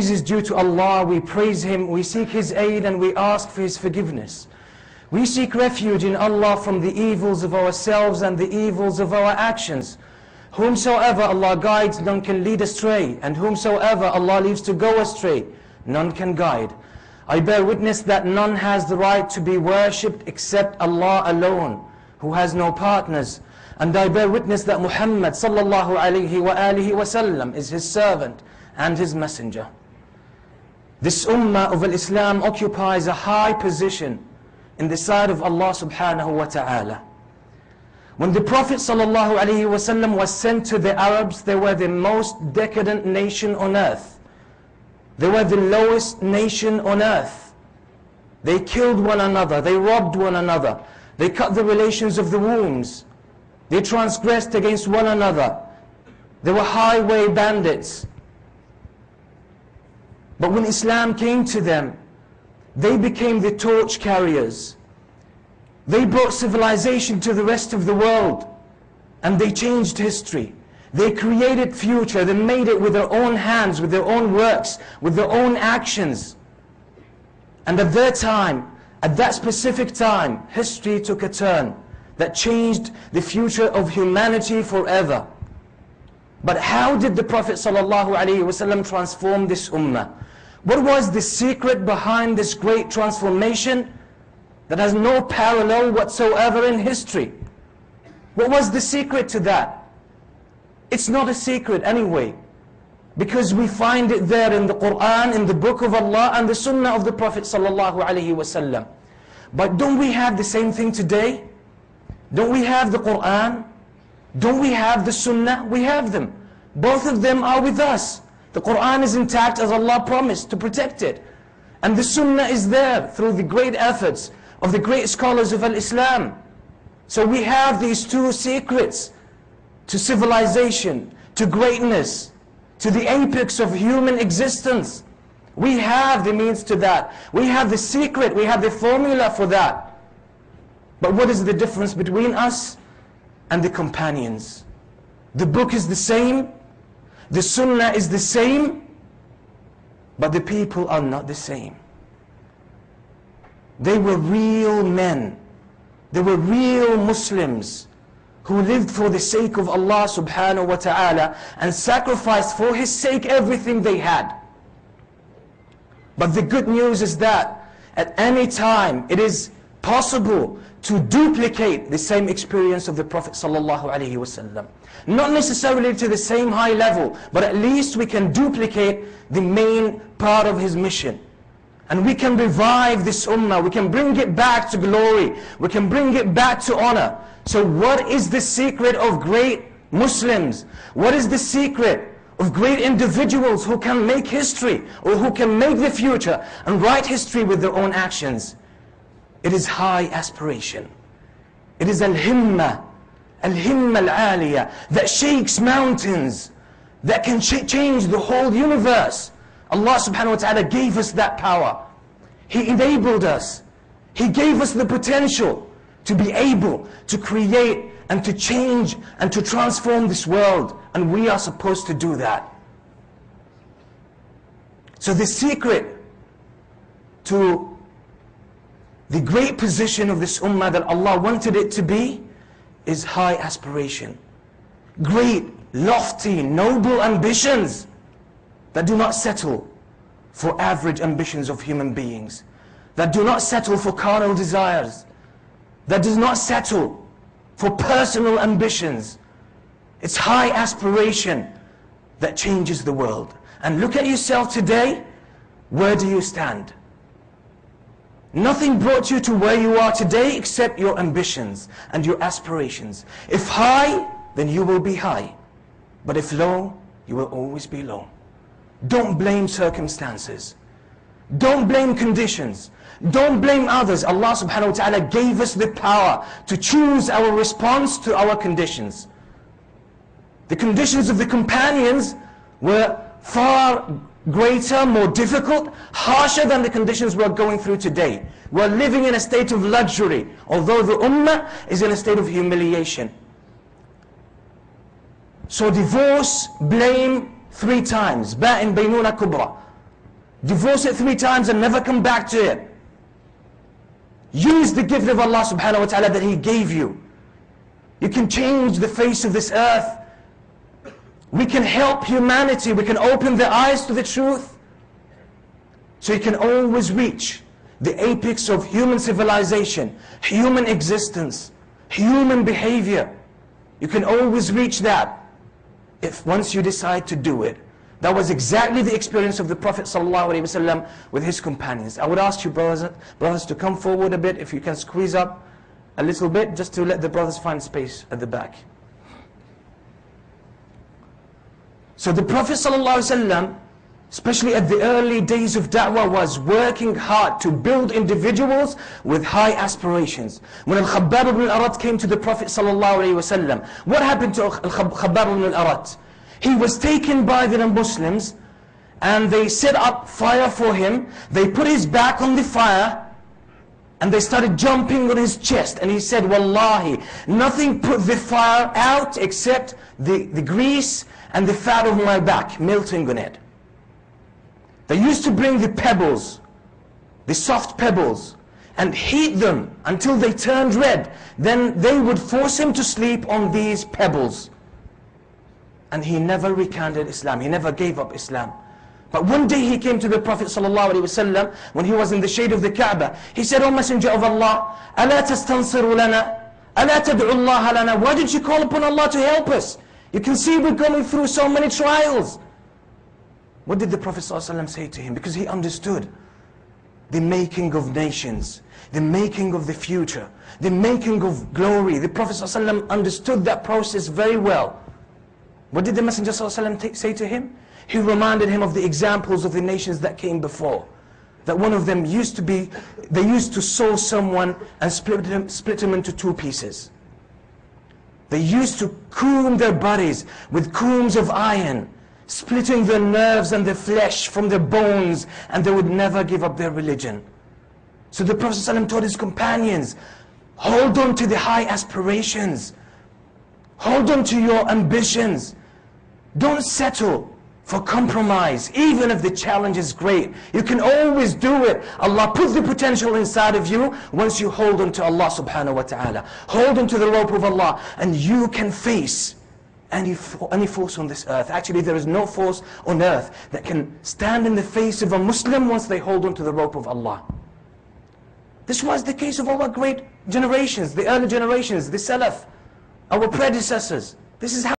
This is due to Allah. We praise Him, we seek His aid, and we ask for His forgiveness. We seek refuge in Allah from the evils of ourselves and the evils of our actions. Whomsoever Allah guides, none can lead astray, and whomsoever Allah leaves to go astray, none can guide. I bear witness that none has the right to be worshipped except Allah alone, who has no partners. And I bear witness that Muhammad sallallahu alaihi wasallam is his servant and his messenger. This ummah of Islam occupies a high position in the sight of Allah subhanahu wa ta'ala. When the Prophet sallallahu alaihi wasallam was sent to the Arabs, they were the most decadent nation on earth. They were the lowest nation on earth. They killed one another, they robbed one another, they cut the relations of the wombs, they transgressed against one another. They were highway bandits. But when Islam came to them, they became the torch carriers. They brought civilization to the rest of the world, and they changed history. They created future. They made it with their own hands, with their own works, with their own actions. And at their time, at that specific time, history took a turn that changed the future of humanity forever. But how did the Prophet ﷺ transform this ummah? What was the secret behind this great transformation that has no parallel whatsoever in history? What was the secret to that? It's not a secret anyway, because we find it there in the Quran, in the book of Allah, and the Sunnah of the Prophet ﷺ. But don't we have the same thing today? Don't we have the Quran? Don't we have the Sunnah? We have them. Both of them are with us. The Quran is intact as Allah promised to protect it. And the Sunnah is there through the great efforts of the great scholars of Islam. So we have these two secrets to civilization, to greatness, to the apex of human existence. We have the means to that. We have the secret, we have the formula for that. But what is the difference between us and the companions? The book is the same, the Sunnah is the same, but the people are not the same. They were real men. They were real Muslims who lived for the sake of Allah subhanahu wa ta'ala and sacrificed for His sake everything they had. But the good news is that at any time it is possible to duplicate the same experience of the Prophet ﷺ. Not necessarily to the same high level, but at least we can duplicate the main part of his mission. And we can revive this ummah, we can bring it back to glory, we can bring it back to honor. So what is the secret of great Muslims? What is the secret of great individuals who can make history, or who can make the future and write history with their own actions? It is high aspiration. It is Al-Himma al-Aliya, that shakes mountains, that can change the whole universe. Allah subhanahu wa ta'ala gave us that power. He enabled us. He gave us the potential to be able to create and to change and to transform this world. And we are supposed to do that. So the secret to the great position of this ummah that Allah wanted it to be is high aspiration. Great, lofty, noble ambitions that do not settle for average ambitions of human beings, that do not settle for carnal desires, that does not settle for personal ambitions. It's high aspiration that changes the world. And look at yourself today, where do you stand? Nothing brought you to where you are today except your ambitions and your aspirations. If high, then you will be high. But if low, you will always be low. Don't blame circumstances. Don't blame conditions. Don't blame others. Allah subhanahu wa ta'ala gave us the power to choose our response to our conditions. The conditions of the companions were far greater, more difficult, harsher than the conditions we're going through today. We're living in a state of luxury, although the ummah is in a state of humiliation. So divorce, blame 3 times. Ba'in baynuna kubra. Divorce it 3 times and never come back to it. Use the gift of Allah subhanahu wa ta'ala that He gave you. You can change the face of this earth. We can help humanity. We can open their eyes to the truth. So you can always reach the apex of human civilization, human existence, human behavior. You can always reach that if once you decide to do it. That was exactly the experience of the Prophet ﷺ with his companions. I would ask you brothers to come forward a bit, if you can squeeze up a little bit, just to let the brothers find space at the back. So the Prophet ﷺ, especially at the early days of da'wah, was working hard to build individuals with high aspirations. When Al Khabbar ibn Arat came to the Prophet ﷺ, what happened to Al Khabbar ibn Arat? He was taken by the non-Muslims and they set up fire for him. They put his back on the fire and they started jumping on his chest. And he said, Wallahi, nothing put the fire out except the grease and the fat of my back melting on it. They used to bring the pebbles, the soft pebbles, and heat them until they turned red. Then they would force him to sleep on these pebbles. And he never recanted Islam. He never gave up Islam. But one day he came to the Prophet ﷺ when he was in the shade of the Kaaba. He said, O Messenger of Allah, أَلَا تَسْتَنْصِرُ لَنَا أَلَا تَدْعُ اللَّهَ لَنَا. Why did you call upon Allah to help us? You can see we're going through so many trials. What did the Prophet ﷺ say to him? Because he understood the making of nations, the making of the future, the making of glory. The Prophet ﷺ understood that process very well. What did the Messenger ﷺ say to him? He reminded him of the examples of the nations that came before. That one of them used to be, they used to sow someone and split him into 2 pieces. They used to comb their bodies with combs of iron, splitting their nerves and their flesh from their bones, and they would never give up their religion. So the Prophet ﷺ taught his companions, hold on to the high aspirations. Hold on to your ambitions. Don't settle for compromise, even if the challenge is great. You can always do it. Allah put the potential inside of you once you hold on to Allah subhanahu wa ta'ala. Hold on to the rope of Allah, and you can face any force on this earth. Actually, there is no force on earth that can stand in the face of a Muslim once they hold on to the rope of Allah. This was the case of our great generations, the early generations, the Salaf, our predecessors. This is how